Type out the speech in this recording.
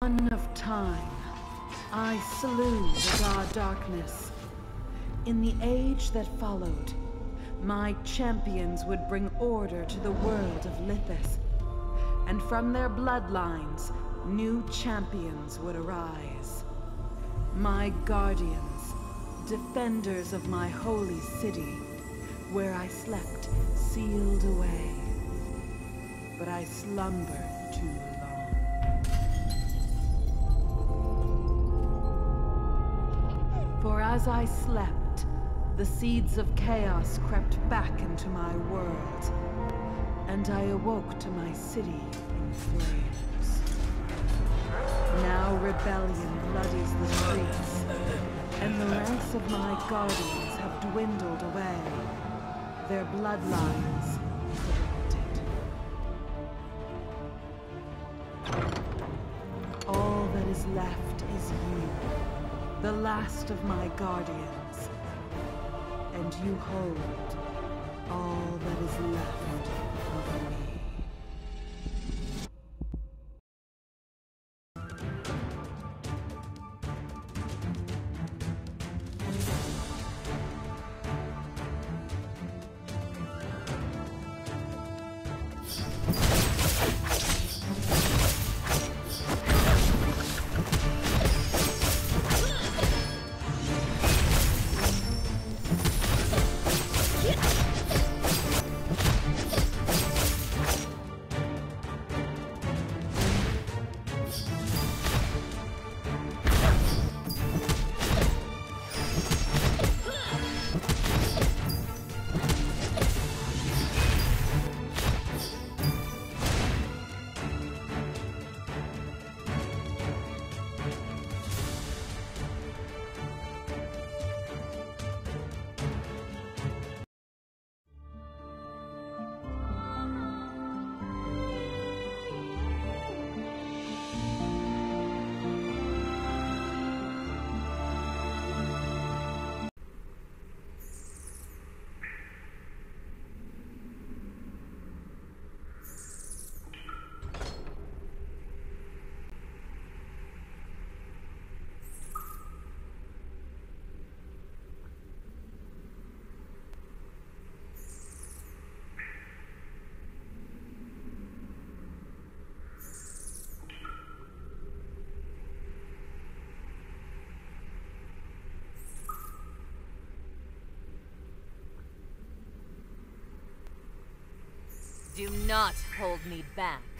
of time, I slew the god darkness. In the age that followed, my champions would bring order to the world of Lithas, and from their bloodlines, new champions would arise. My guardians, defenders of my holy city, where I slept sealed away. But I slumbered too long. For as I slept, the seeds of chaos crept back into my world, and I awoke to my city in flames. Now rebellion bloodies the streets, and the ranks of my guardians have dwindled away, their bloodlines corrupted. All that is left is you. The last of my guardians, and you hold all that is left of me. Do not hold me back.